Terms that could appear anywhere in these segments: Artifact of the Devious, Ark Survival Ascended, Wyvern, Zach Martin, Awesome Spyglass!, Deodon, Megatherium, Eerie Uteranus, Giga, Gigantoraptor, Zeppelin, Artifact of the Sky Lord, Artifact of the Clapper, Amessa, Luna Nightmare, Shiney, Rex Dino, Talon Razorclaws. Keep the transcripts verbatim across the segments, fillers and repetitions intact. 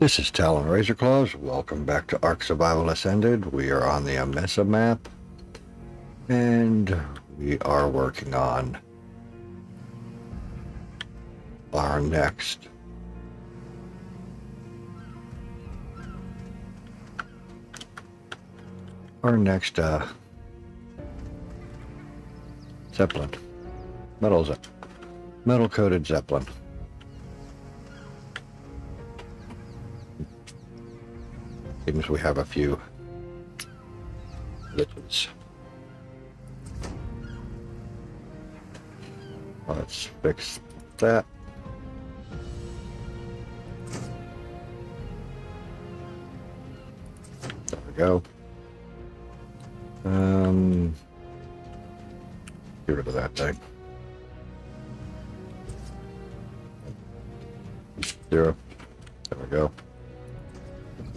This is Talon Razorclaws. Welcome back to Ark Survival Ascended. We are on the Amessa map, and we are working on our next our next uh, Zeppelin, metal ze metal coated Zeppelin. Seems we have a few glitches. Let's fix that. There we go. Um, get rid of that thing. Zero. There we go.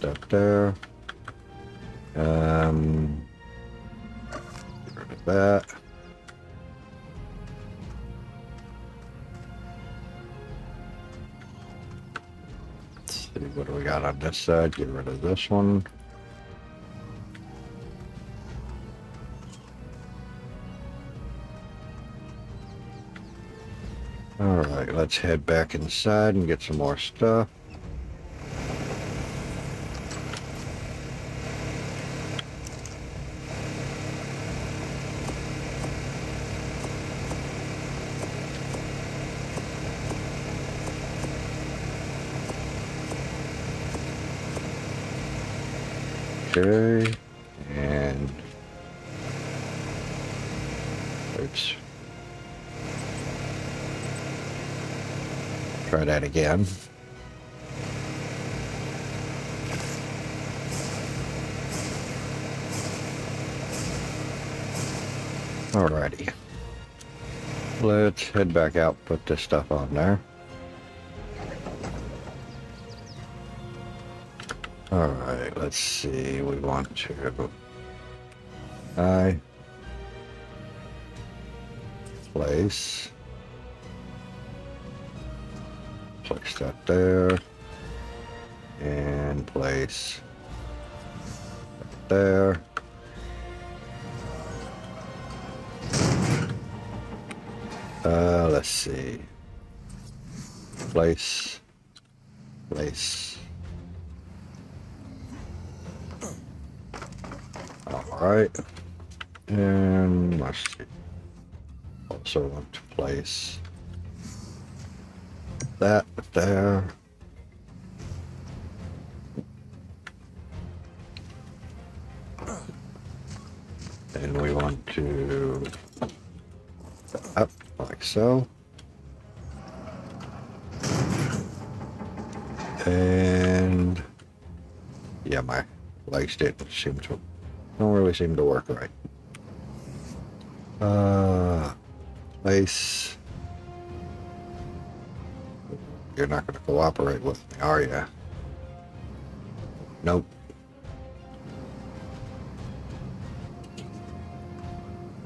Up there. Um, get rid of that. Let's see, what do we got on this side? Get rid of this one. All right, let's head back inside and get some more stuff. Okay, and oops, try that again. Alrighty, let's head back out, put this stuff on there. All right, let's see, we want to I place place that there and place that there. Uh, let's see, place place. Alright, and let's see. Also want to place that there. And we want to up like so. And yeah, my legs didn't seem to don't really seem to work right. Uh, place. You're not going to cooperate with me, are you? Nope.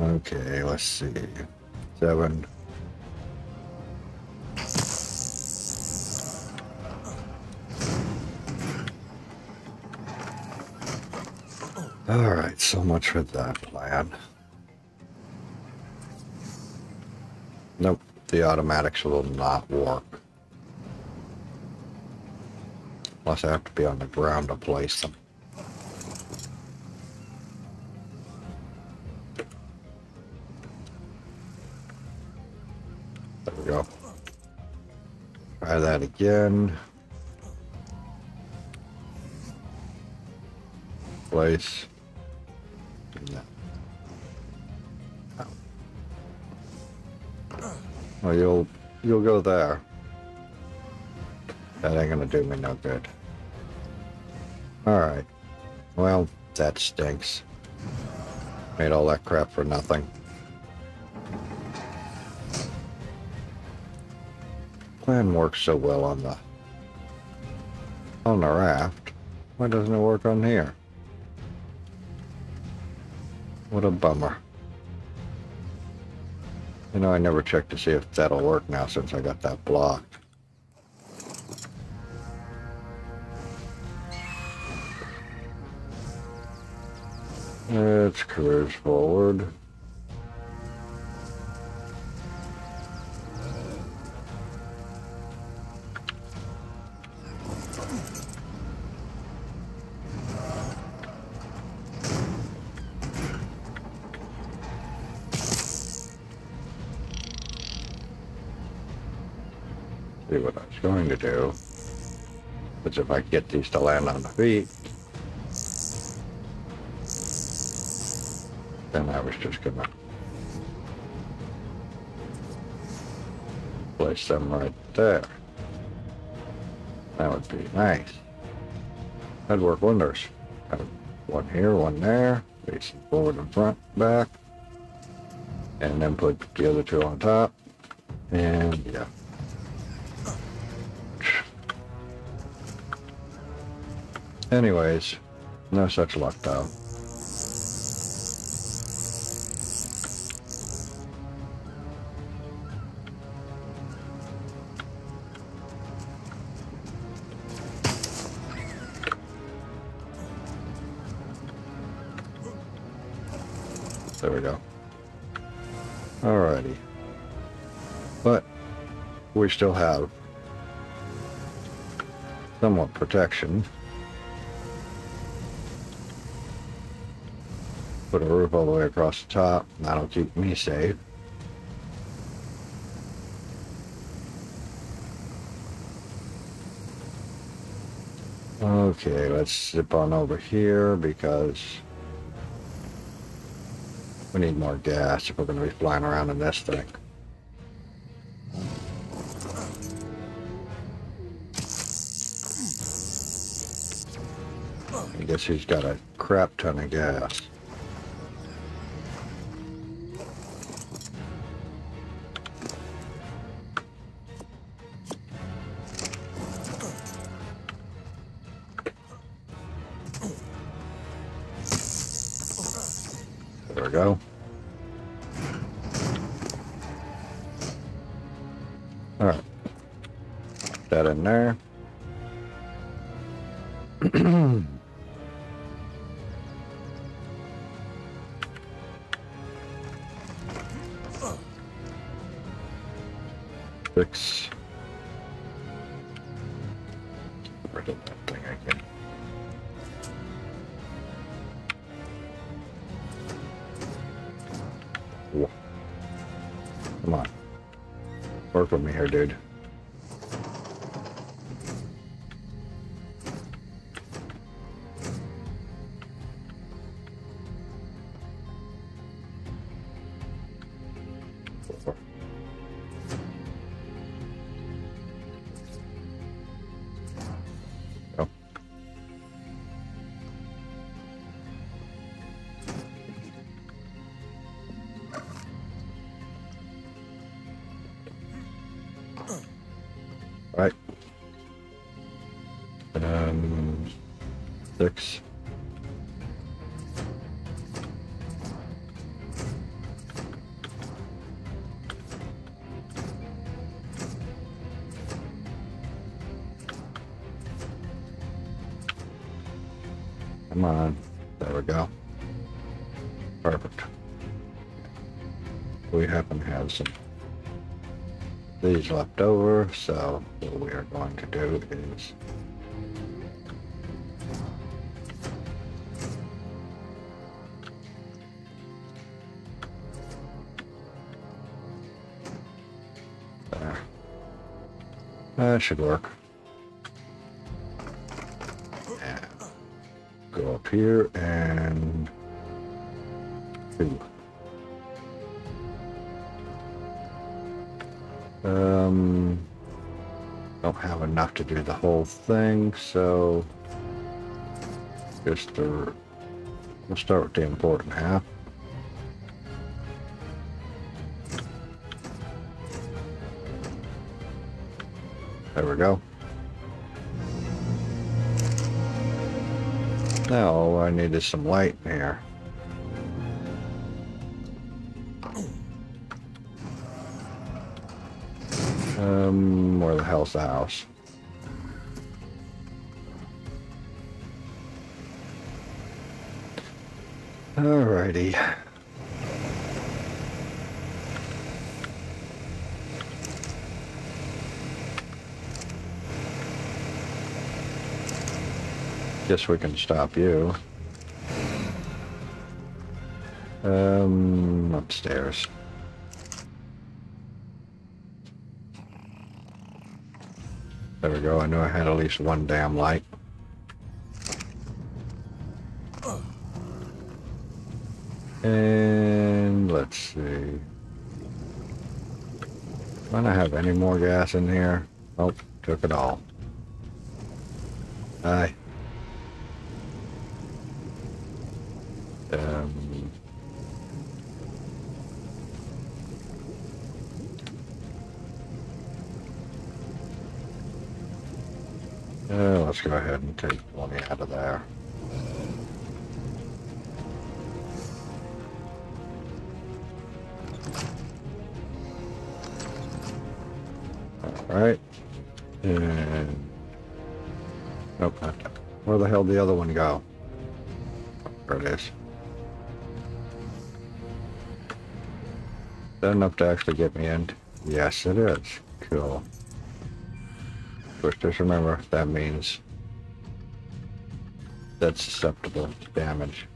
Okay, let's see. Seven. All right, so much for that plan. Nope, the automatics will not work. Unless I have to be on the ground to place them. There we go. Try that again. Place. Well, you'll you'll go there. That ain't gonna do me no good. All right. Well, that stinks. Made all that crap for nothing. Plan works so well on the on the raft. Why doesn't it work on here? What a bummer. You know, I never checked to see if that'll work now since I got that blocked. Let's cruise forward. See what I was going to do is if I get these to land on the feet, then I was just going to place them right there. That would be nice. That'd work wonders. One here, one there, facing forward and front, back, and then put the other two on top, and yeah. Anyways, no such luck though. There we go. Alrighty. But we still have somewhat protection. Put a roof all the way across the top. That'll keep me safe. Okay, let's zip on over here because we need more gas if we're going to be flying around in this thing. I guess he's got a crap ton of gas. Go. All right, put that in there. Six. Get rid of that thing again. Come on. Work with me here, dude. Oh. Right. Um, six. Come on. There we go. Perfect. We happen to have some. These left over, so what we are going to do is there. That should work. Yeah. Go up here and two. Um, don't have enough to do the whole thing, so just the, we'll start with the important half. There we go. Now all I need is some light in here. Um, where the hell's the house? Alrighty. Guess we can stop you. Um, upstairs. There we go. I knew I had at least one damn light. And let's see. Do I have any more gas in here? Nope, took it all. Aye. Um. Uh, let's go ahead and take one out of there. All right. And nope. Where the hell did the other one go? There it is. Is that enough to actually get me in? Yes, it is. Cool. But just remember, that means that's susceptible to damage.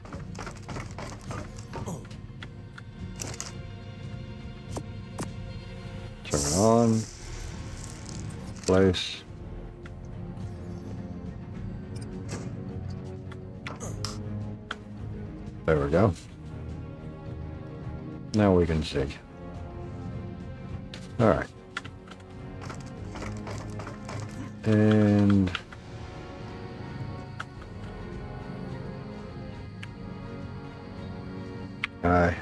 Turn on. Place. There we go. Now we can see. All right. And I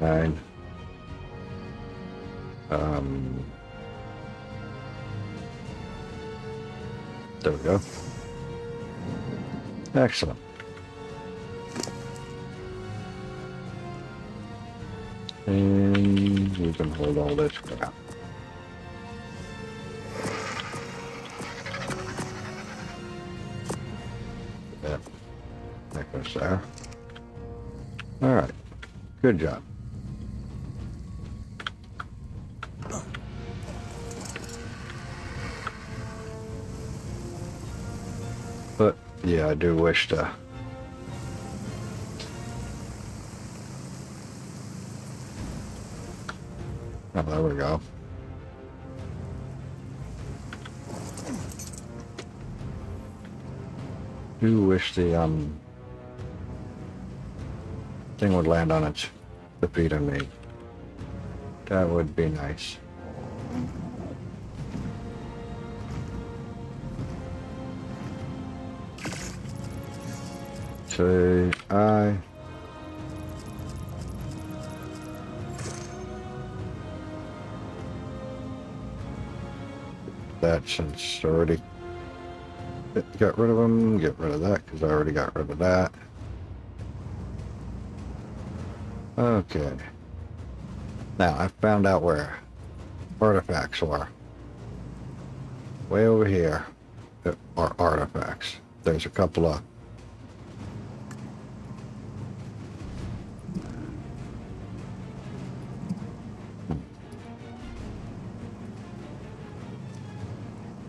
nine. Um there we go. Excellent. And we can hold all this crap. Yep. That goes there. All right. Good job. But yeah, I do wish to. Oh, there we go. Do wish the um thing would land on its the feet on me. That would be nice. Say aye. That since I already got rid of them, get rid of that because I already got rid of that. Okay. Now I found out where artifacts were. Way over here are artifacts. There's a couple of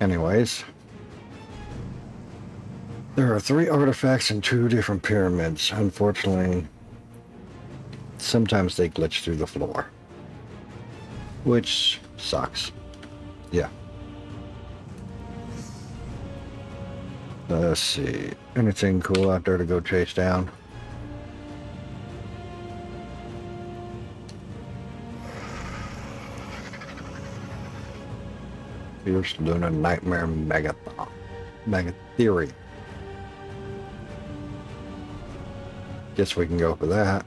Anyways, there are three artifacts in two different pyramids. Unfortunately, sometimes they glitch through the floor, which sucks. Yeah. Let's see. Anything cool out there to go chase down? Fierce Luna Nightmare Megathon. Megatherium. Guess we can go for that.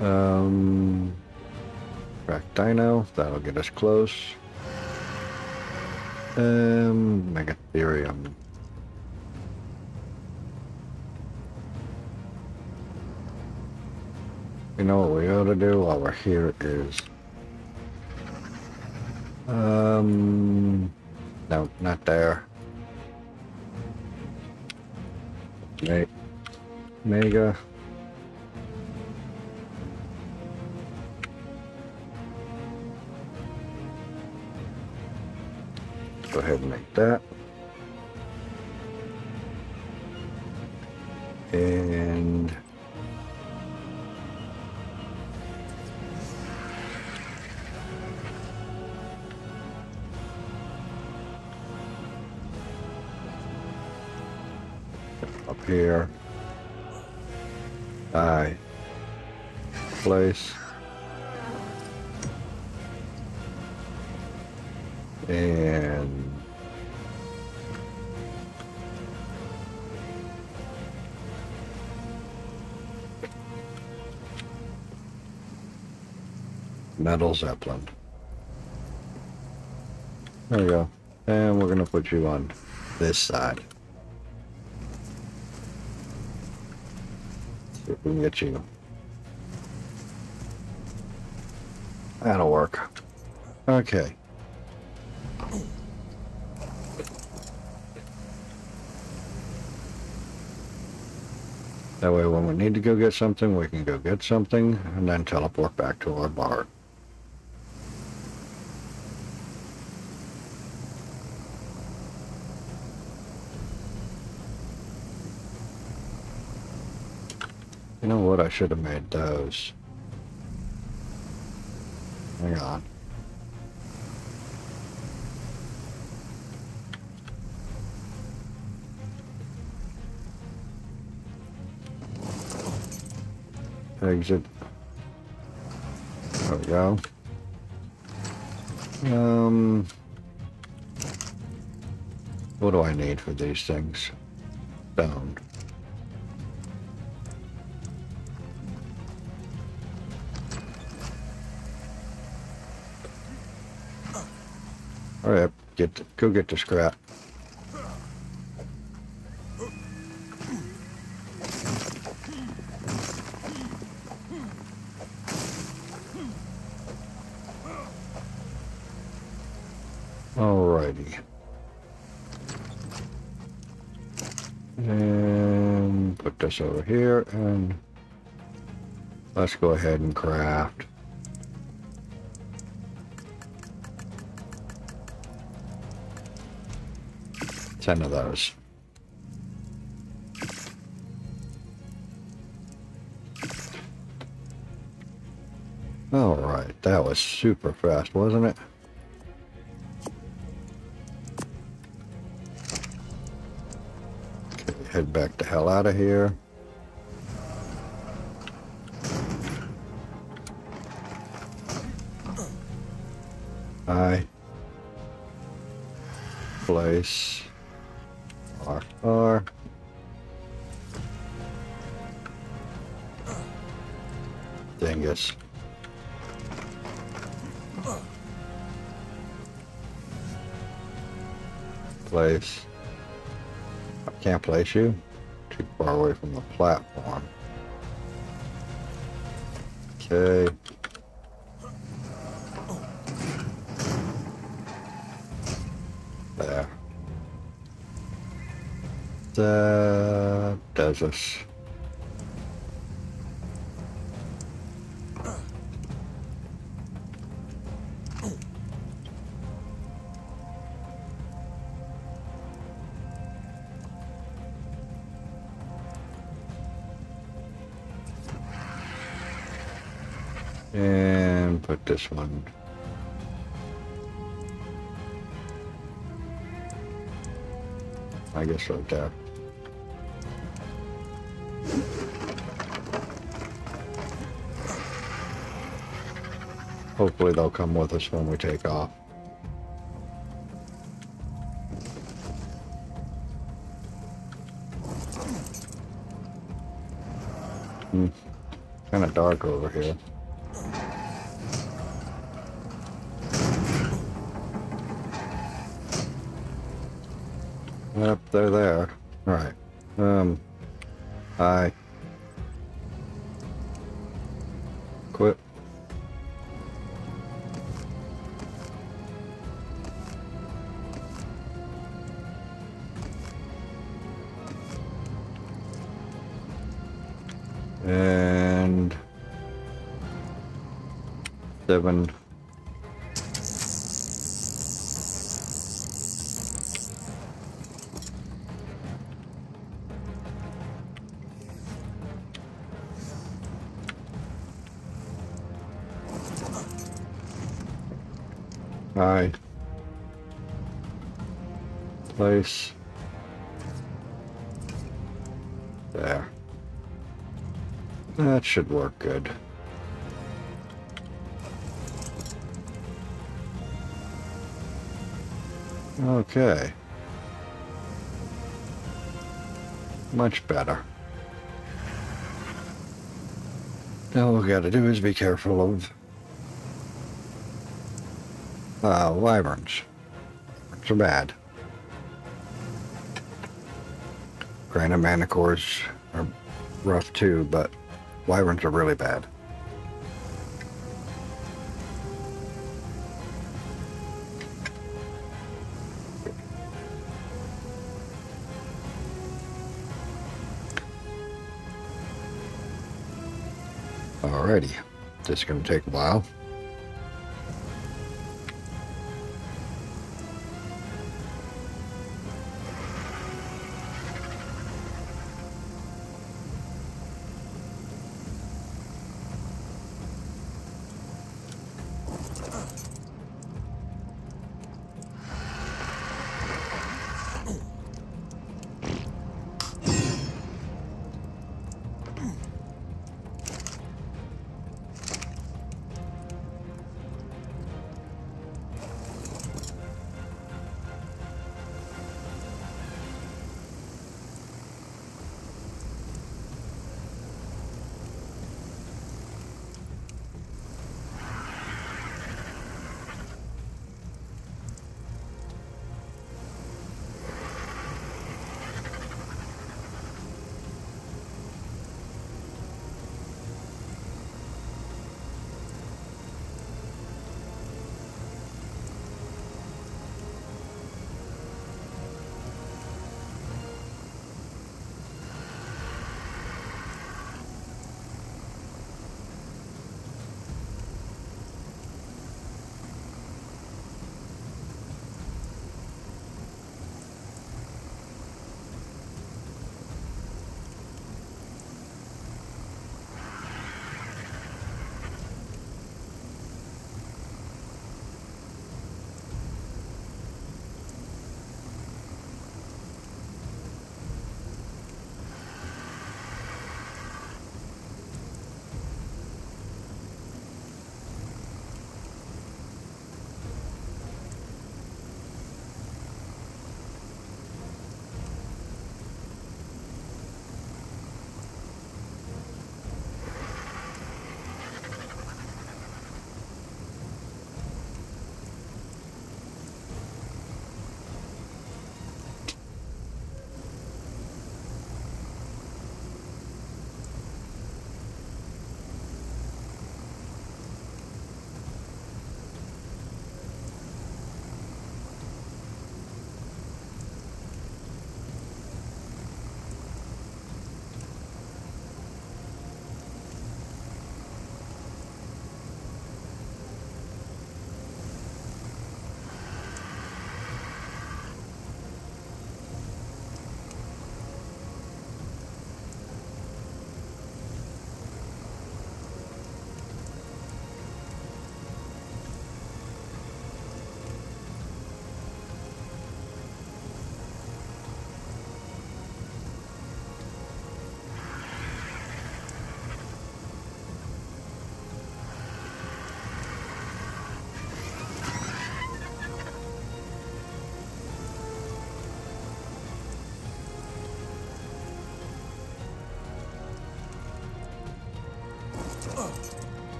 Um, Rex Dino. That'll get us close. Um, Megatherium. You know what we ought to do while we're here is Um, no, not there. Right. Mega. Go ahead and make that. And up here, I place and metal Zeppelin. There we go. And we're gonna put you on this side. See if we can get you. That'll work. Okay. That way when we need to go get something, we can go get something and then teleport back to our bar. You know what? I should have made those. Hang on. Exit. There we go. Um, what do I need for these things? Stone. All right, get go get the scrap. Alrighty. And put this over here, and let's go ahead and craft. ten of those. All right, that was super fast, wasn't it? Okay, head back the hell out of here. I place R, R. Dingus. Place. I can't place you. Too far away from the platform. Okay. There. That does us. And put this one. I guess right there. Hopefully they'll come with us when we take off. Hmm. Kind of dark over here. Yep, they're there. All right. Um, I quit. seven. Aye. Place. There. That should work good. Okay. Much better. Now all we gotta do is be careful of Uh, wyverns. Wyverns are bad. Granite manticores are rough too, but wyverns are really bad. Alrighty. This is going to take a while.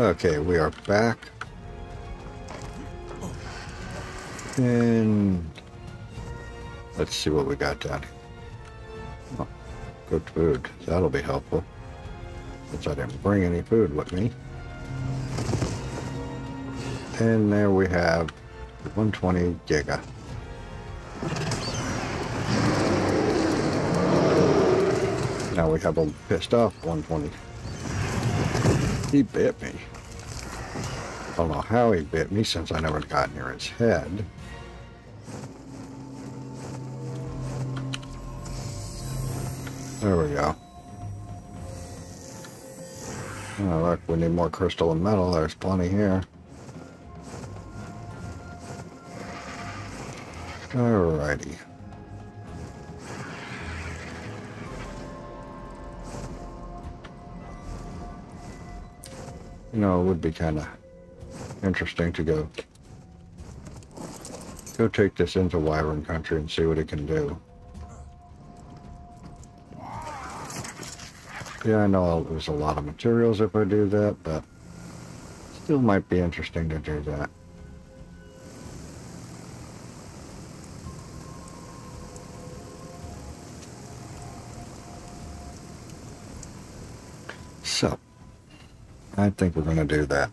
Okay, we are back. And let's see what we got down here. Oh, good food. That'll be helpful. Since I didn't bring any food with me. And there we have one twenty Giga. Now we have a pissed off one twenty. He bit me. Don't know how he bit me since I never got near his head. There we go. Oh, look, we need more crystal and metal. There's plenty here. Alrighty. You know, it would be kind of interesting to go go take this into Wyvern country and see what it can do. Yeah, I know I'll lose a lot of materials if I do that, but still might be interesting to do that. So, I think we're going to do that.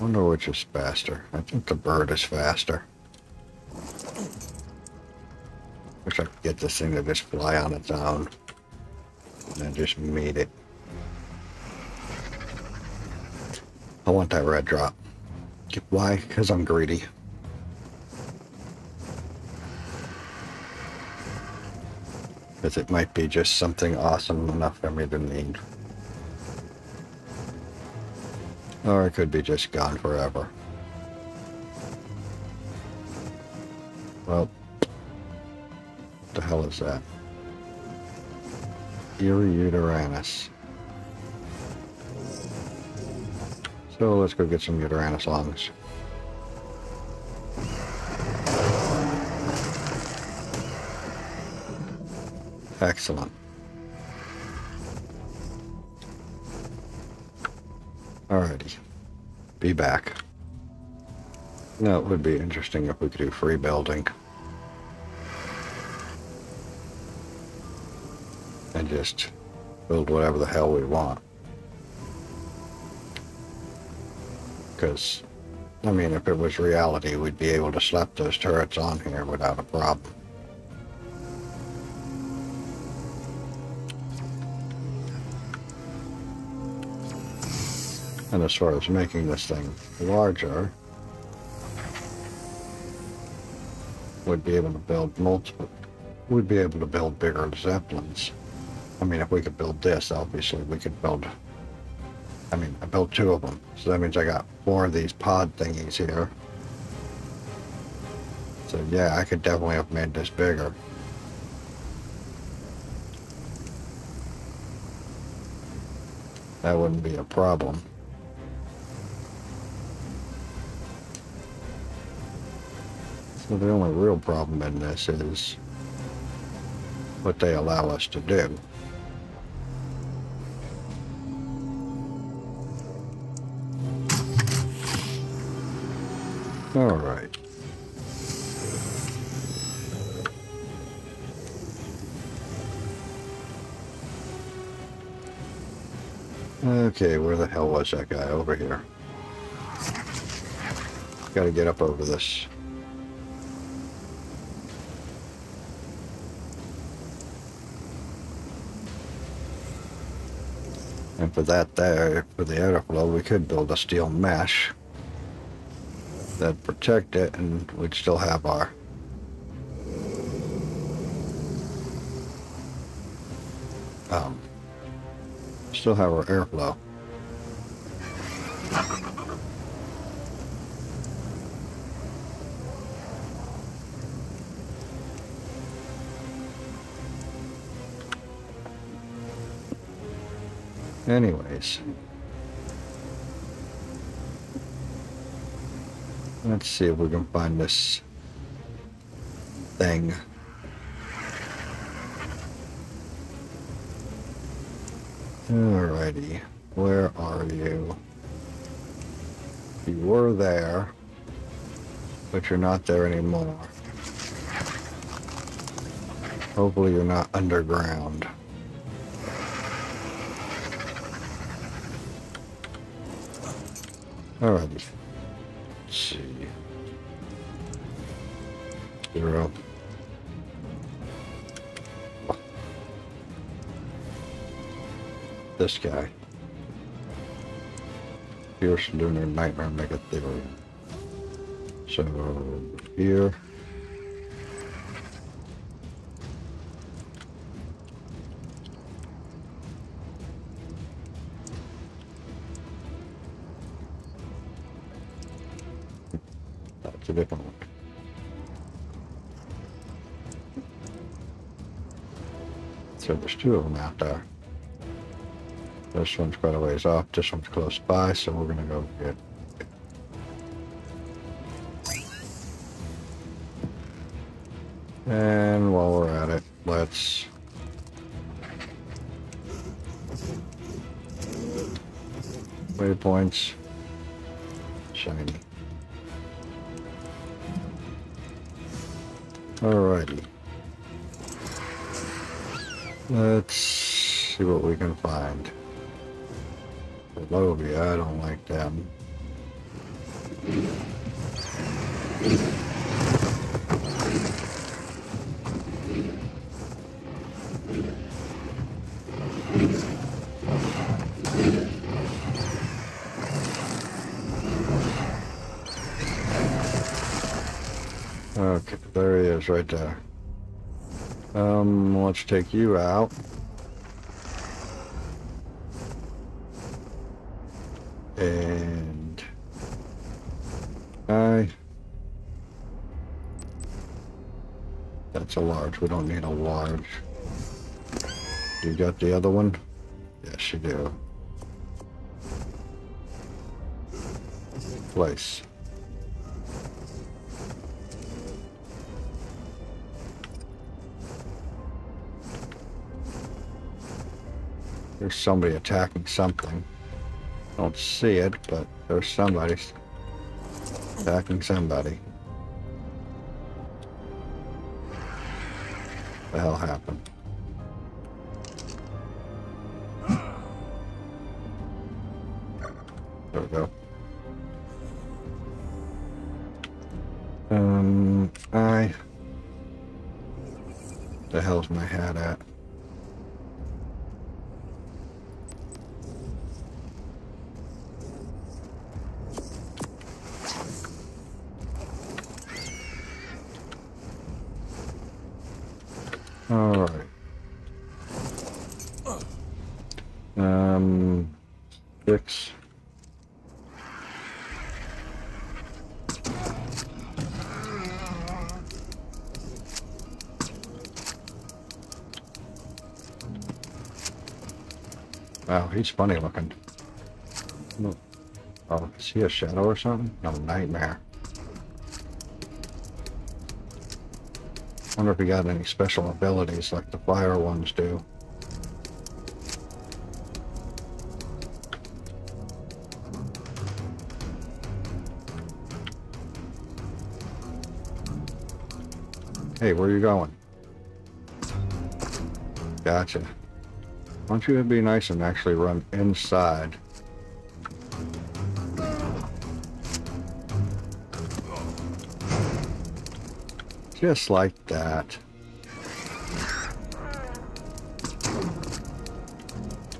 Wonder which is faster. I think the bird is faster. Wish I could get this thing to just fly on its own and then just meet it. I want that red drop. Why? Because I'm greedy. Because it might be just something awesome enough for me to need. Or it could be just gone forever. Well, what the hell is that? Eerie Uteranus. So let's go get some Uteranus lungs. Excellent. Alrighty. Be back. Now, it would be interesting if we could do free building. And just build whatever the hell we want. Because, I mean, if it was reality, we'd be able to slap those turrets on here without a problem. And as far as making this thing larger, we'd be able to build multiple, we'd be able to build bigger Zeppelins. I mean, if we could build this, obviously we could build, I mean, I built two of them. So that means I got four of these pod thingies here. So yeah, I could definitely have made this bigger. That wouldn't be a problem. So the only real problem in this is what they allow us to do. All right. Okay, where the hell was that guy? Over here. Gotta get up over this. And for that there, for the airflow, we could build a steel mesh that'd protect it, and we'd still have our um, still have our airflow. Anyways, let's see if we can find this thing. Alrighty, where are you? You were there, but you're not there anymore. Hopefully you're not underground. Alrighty. Let's see. Zero. this guy. Fierce Lunar Nightmare Megatherium. So here. That's a different one. So there's two of them out there. This one's quite a ways off, this one's close by, so we're gonna go get. And while we're at it, let's waypoints. Shiny. Alrighty. Let's see what we can find. Lobby, I don't like them. Okay, there he is right there. Um, let's take you out. And I that's a large, we don't need a large. You got the other one? Yes you do. Place. There's somebody attacking something. Don't see it, but there's somebody attacking somebody. What the hell happened? There we go. Um, I. Where the hell's my hat at? All right. Um, six. Wow, he's funny looking. Oh, is he a shadow or something? No, Nightmare. I wonder if he got any special abilities like the fire ones do. Hey, where are you going? Gotcha. Why don't you be nice and actually run inside? Just like that.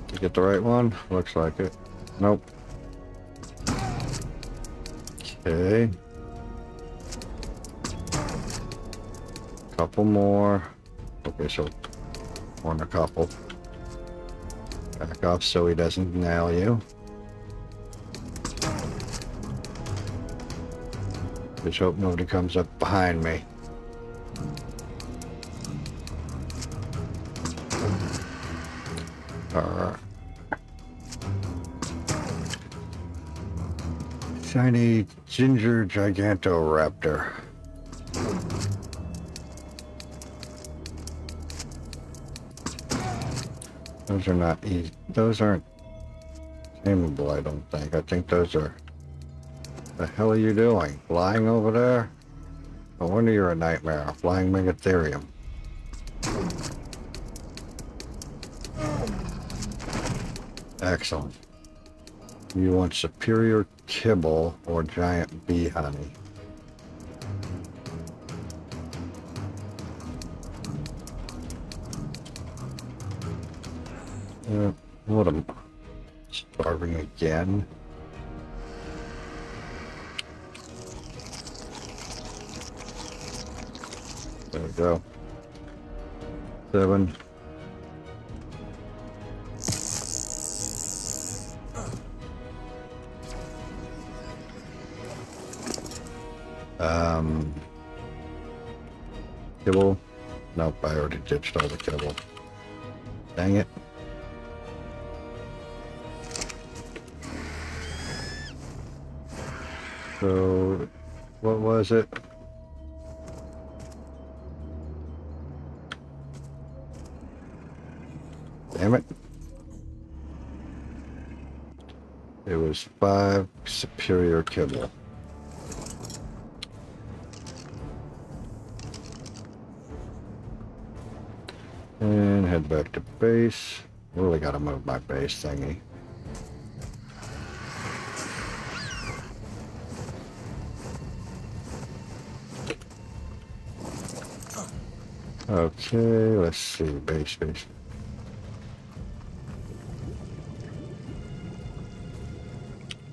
Did you get the right one? Looks like it. Nope. Okay. Couple more. Okay, so on a couple. Back off so he doesn't nail you. Just hope nobody comes up behind me. Shiny Ginger Gigantoraptor. Those are not easy. Those aren't tameable, I don't think. I think those are... What the hell are you doing? Flying over there? No wonder you're a nightmare. Flying Megatherium. Excellent. You want superior kibble or giant bee honey. Uh, What am I starving again? There we go. Seven. Um, kibble? Nope, I already ditched all the kibble. Dang it. So, what was it? Damn it. It was five superior kibble. And head back to base. Really gotta move my base thingy. Okay, let's see. Base, base.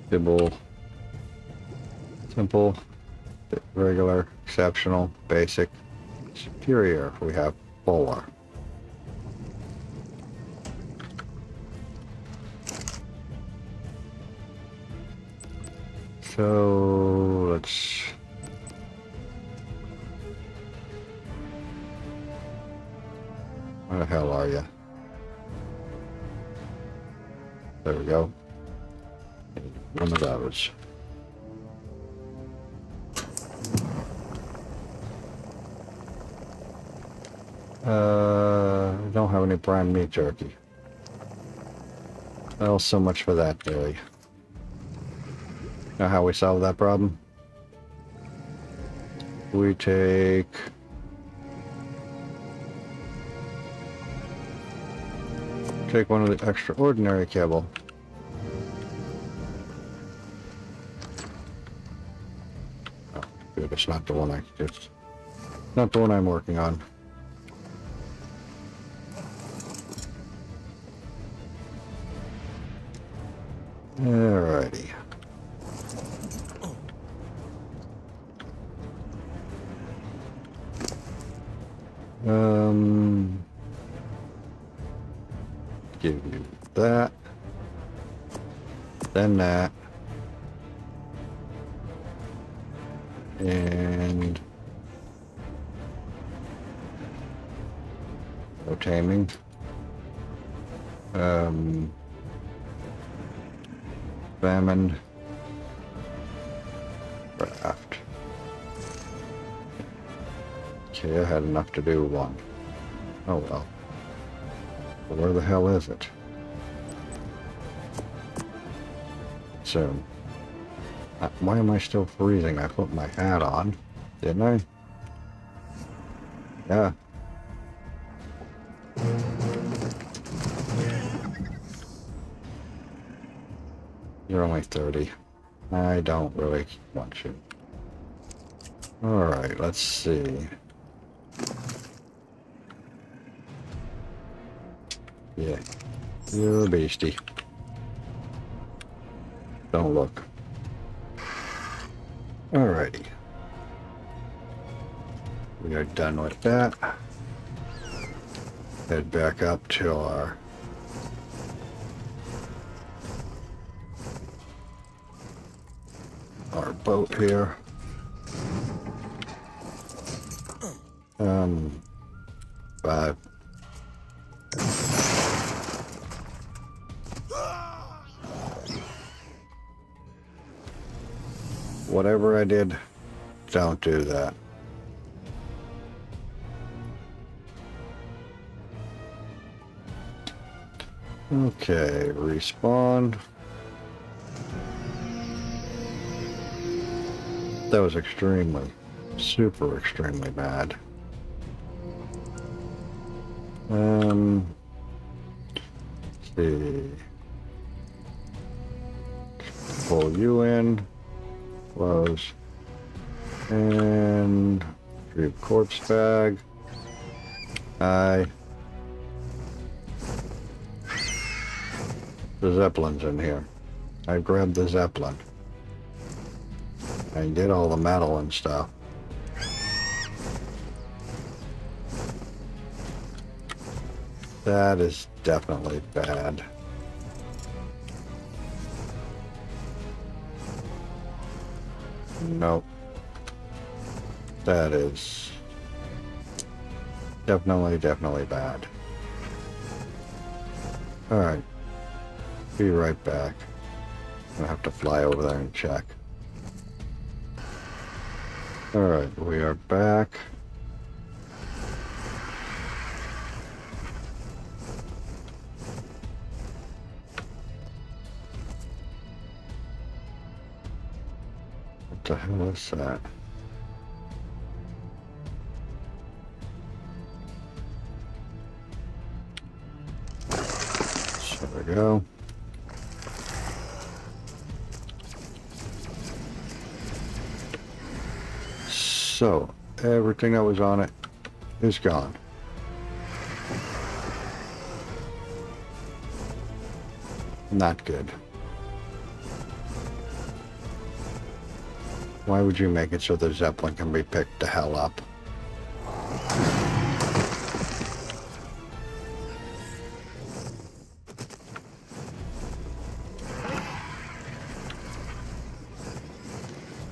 Kibble. Simple. Regular. Exceptional. Basic. Superior. We have Polar. So let's where the hell are you? There we go. One of those. Uh, I don't have any prime meat jerky. Well, so much for that, Billy. Know how we solve that problem? We take take one of the extraordinary kibble. Oh, dude, it's not the one I it's not the one I'm working on. Alrighty. Um, give you that, then that, and no taming. Um, famine, craft. Okay, I had enough to do one. Oh well. Where the hell is it? Soon. Uh, why am I still freezing? I put my hat on, didn't I? Yeah. You're only thirty. I don't really want you. Alright, let's see. Yeah, you're a beastie. Don't look. Alrighty. We are done with that. Head back up to our our boat here. Um, five. Whatever I did, don't do that. Okay, respawn. That was extremely, super extremely bad. Um, let's see. Pull you in. Close. And retrieve corpse bag. Hi. the Zeppelins in here. I grabbed the Zeppelin. I did all the metal and stuff. That is definitely bad. Nope. That is definitely, definitely bad. Alright. Be right back. I'm gonna have to fly over there and check. Alright, we are back. What the hell is that? So there we go. So, everything that was on it is gone. Not good. Why would you make it so the Zeppelin can be picked the hell up?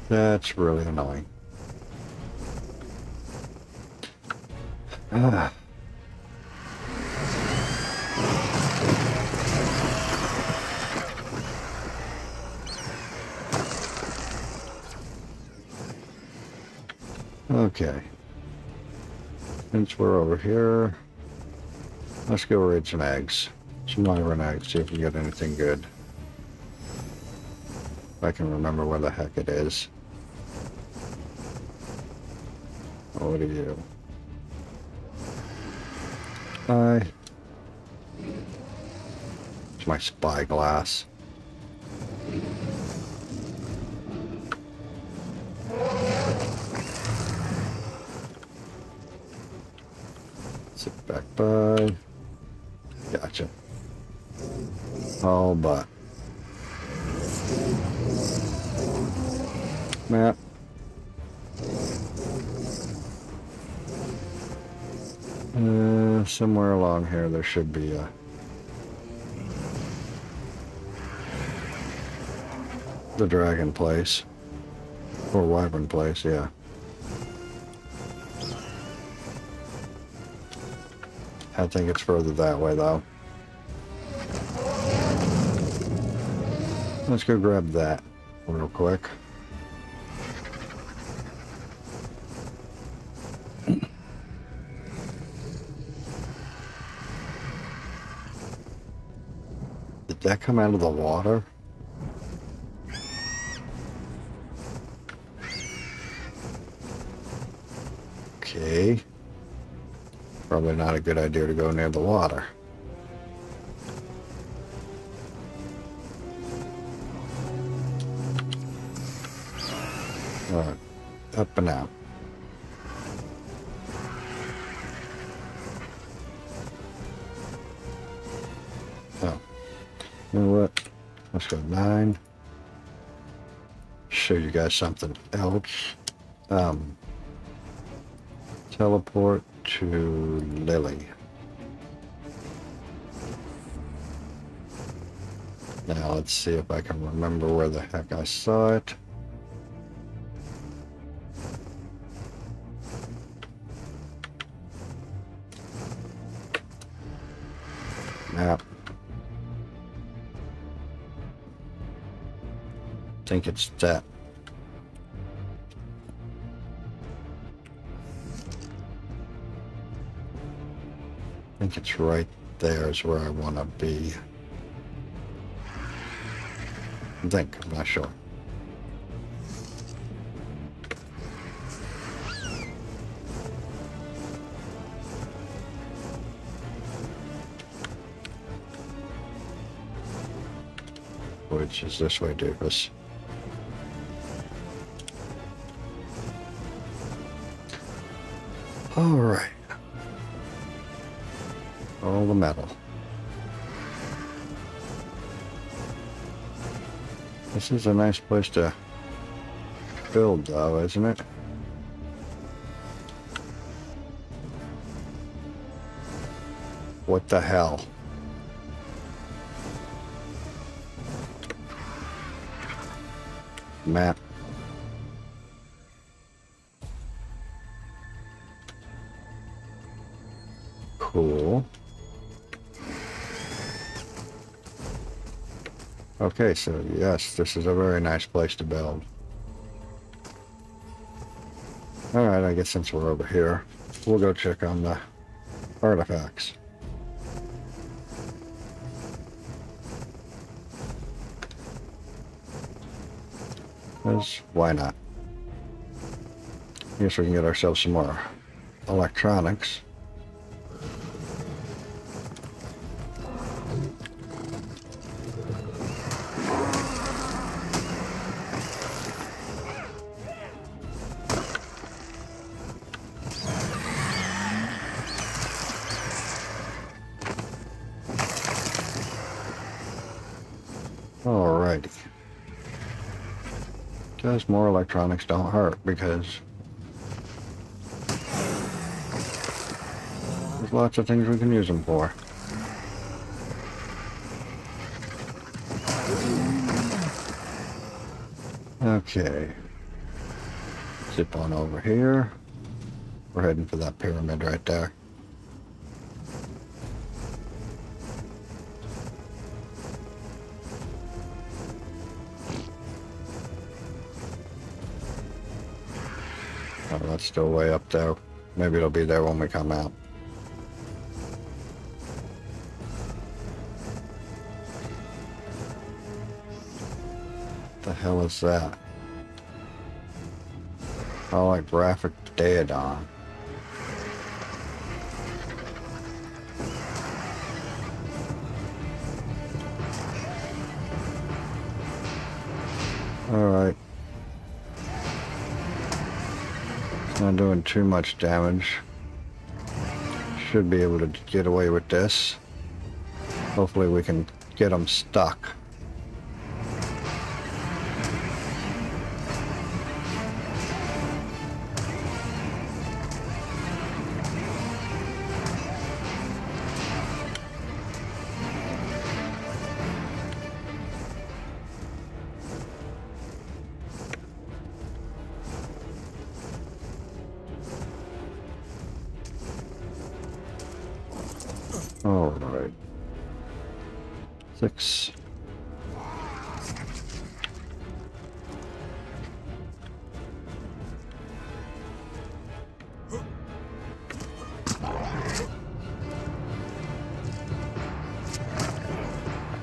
That's really annoying. Ah. Okay. Since we're over here, let's go raid some eggs. Some Wyvern eggs, see if we get anything good. If I can remember where the heck it is. What do you do? Hi. It's my spyglass. Sit back by. Gotcha. All but. Map. Uh, somewhere along here there should be a... the dragon place. Or wyvern place, yeah. I think it's further that way, though. Let's go grab that real quick. Did that come out of the water? Okay. Probably not a good idea to go near the water. All right. Up and out. You know what? Let's go nine. Show you guys something else. Um, teleport to Lily. Now let's see if I can remember where the heck I saw it. Map. I think it's that. I think it's right there is where I want to be. I think, I'm not sure. Which is this way, Davis. All right. All the metal. This is a nice place to build though, isn't it? What the hell? Map. Cool. Okay, so yes, this is a very nice place to build. Alright, I guess since we're over here, we'll go check on the artifacts. Because why not? I guess we can get ourselves some more electronics. More electronics don't hurt because there's lots of things we can use them for. Okay. Zip on over here. We're heading for that pyramid right there. That's still way up there. Maybe it'll be there when we come out. What the hell is that? Oh, like graphic Deodon. All right. Not doing too much damage. Should be able to get away with this. Hopefully we can get them stuck.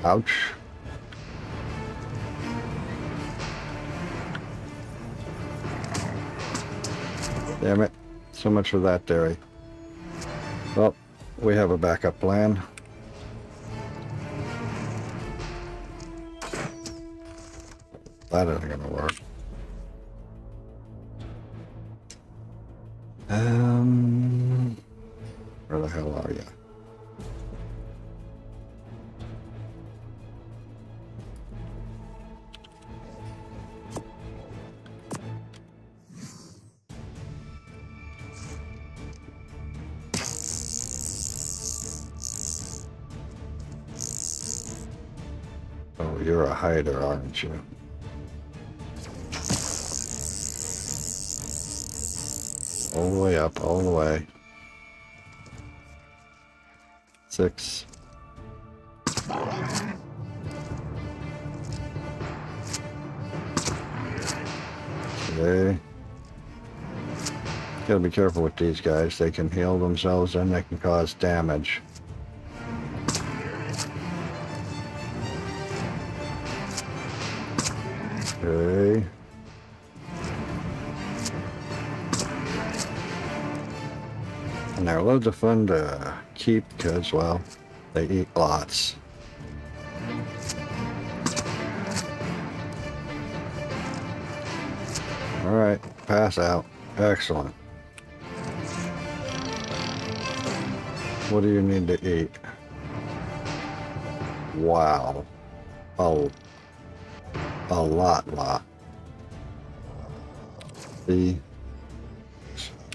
Ouch. Damn it. So much for that theory. Well, we have a backup plan. That isn't gonna work. Um, where the hell are you? You're a hider, aren't you? All the way up, all the way. Six. Okay. Gotta be careful with these guys. They can heal themselves and they can cause damage. Okay. And they're loads of fun to keep because, well, they eat lots. All right, pass out. Excellent. What do you need to eat? Wow. Oh. a lot, lot. See?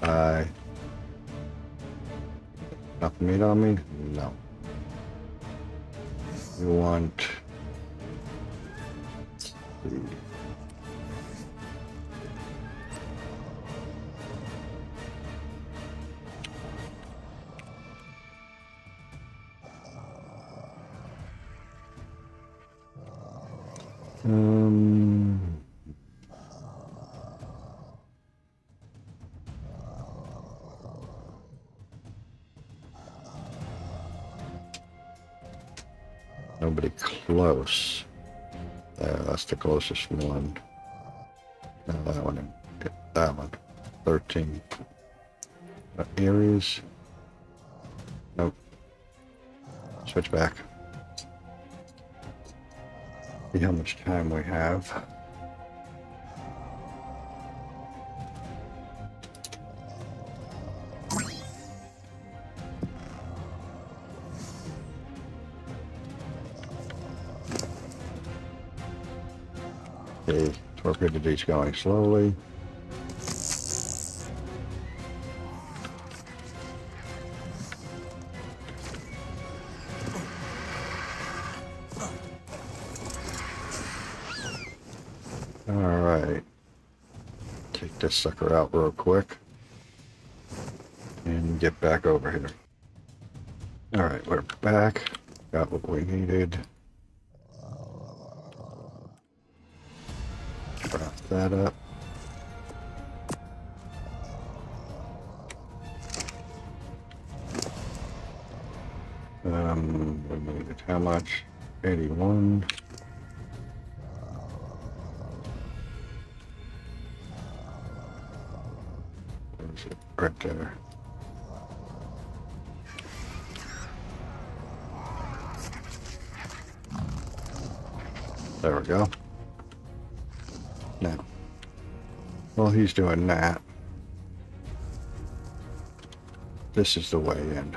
I... Enough meat on me? No. You want... Let's see. Um, nobody close. There, that's the closest one. Now that one, get that one. Thirteen. Uh, Aries. Nope. Switch back. See how much time we have. Okay, torpedo's going slowly. This sucker out real quick and get back over here. All right, we're back. Got what we needed. Wrap that up. Um, we needed how much? eighty-one. Right there. There we go. Now, while he's doing that, this is the way in.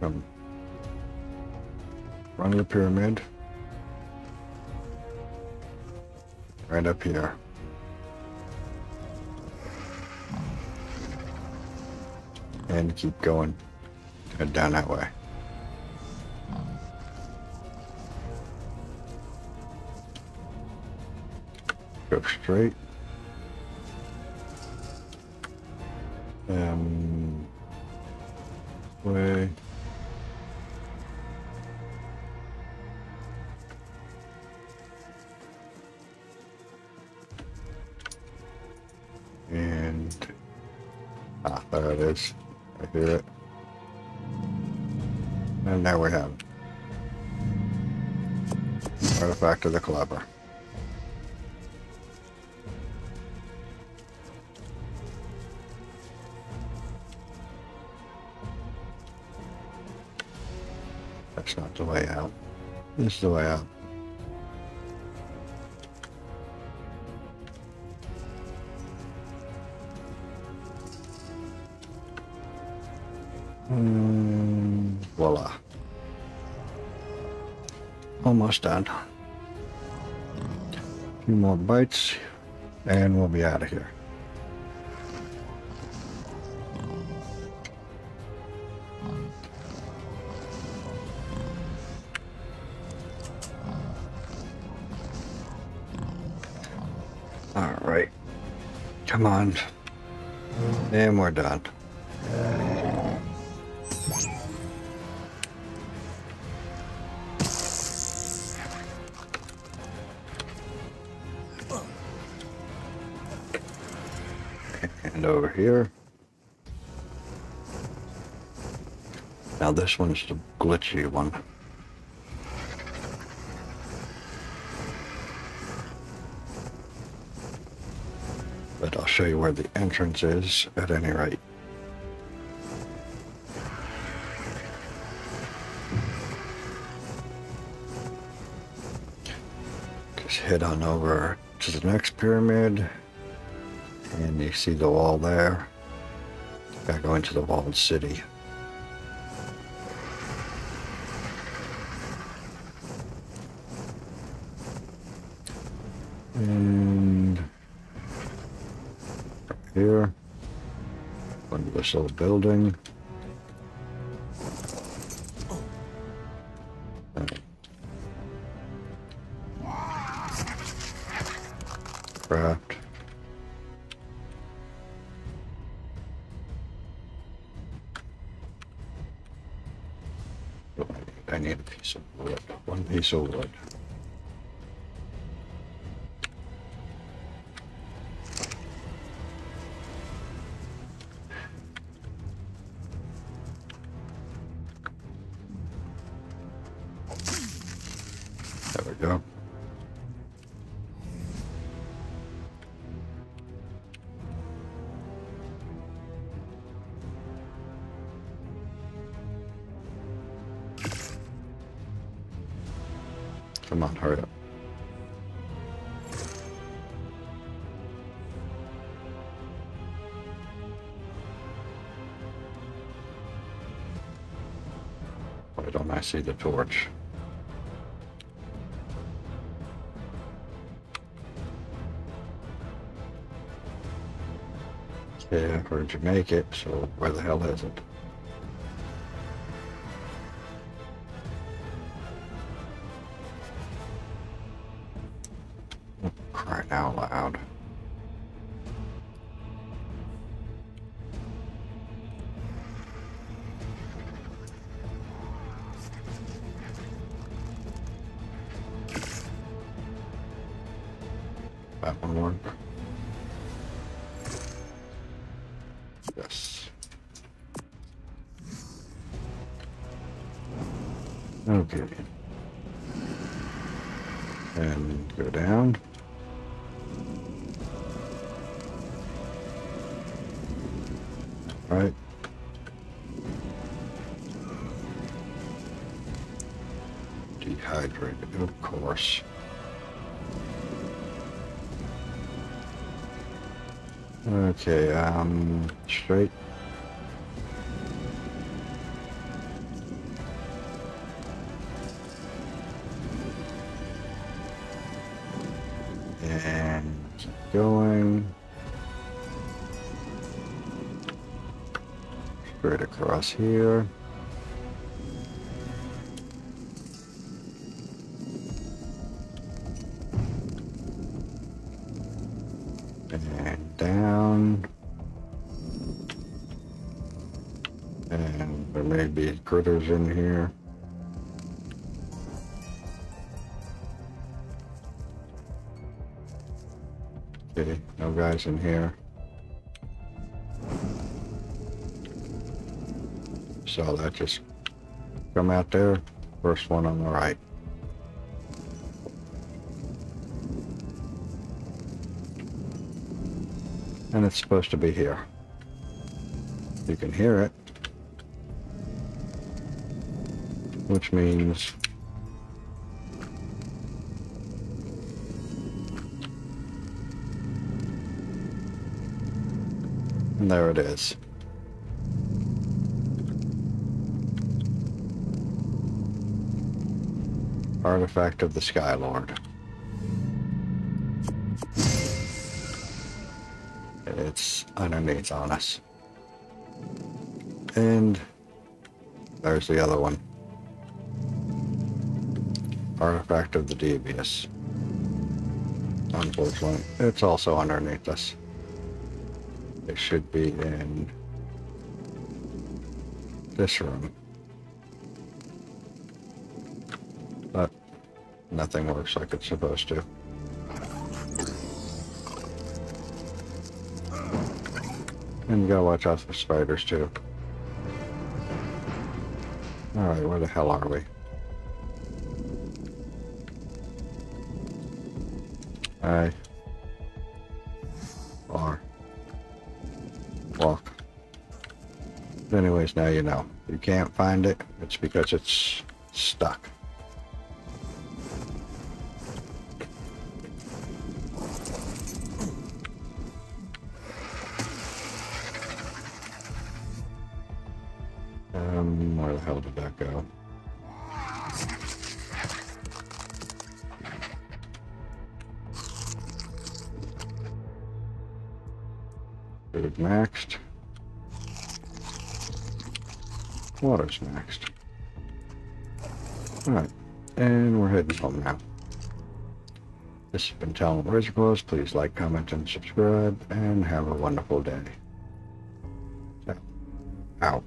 From front of the pyramid, right up here. And keep going and down that way. Go straight. Um, way. And ah, there it is. I hear it. And now we have it. Artifact of the Clapper. That's not the way out. This is the way out. Voila. Almost done. A few more bites, and we'll be out of here. All right. Come on. And we're done. Over here. Now this one's the glitchy one. But I'll show you where the entrance is at any rate. Just head on over to the next pyramid. And you see the wall there. Gotta go into the walled city. here. Under this little building. Craft. I need a piece of wood. One piece of wood. Come on, hurry up. Why don't I see the torch? Yeah, where'd you make it? So where the hell is it? That one work? Yes. Okay. And go down. All right. Dehydrated, of course. Okay, um, straight. And keep going. Straight across here. Critters in here. Okay, no guys in here. So that just come out there. First one on the right. And it's supposed to be here. You can hear it. Which means and there it is. Artifact of the Sky Lord. It's underneath on us. And there's the other one. Artifact of the Devious. Unfortunately, it's also underneath us. It should be in this room. But nothing works like it's supposed to. And you gotta watch out for spiders too. Alright, where the hell are we? I are walk. Anyways, now you know. You can't find it. It's because it's stuck. Um, where the hell did that go? Bit of next. Water's next. Alright, and we're heading home now. This has been Talon Razorclaws. Please like, comment, and subscribe, and have a wonderful day. So, out.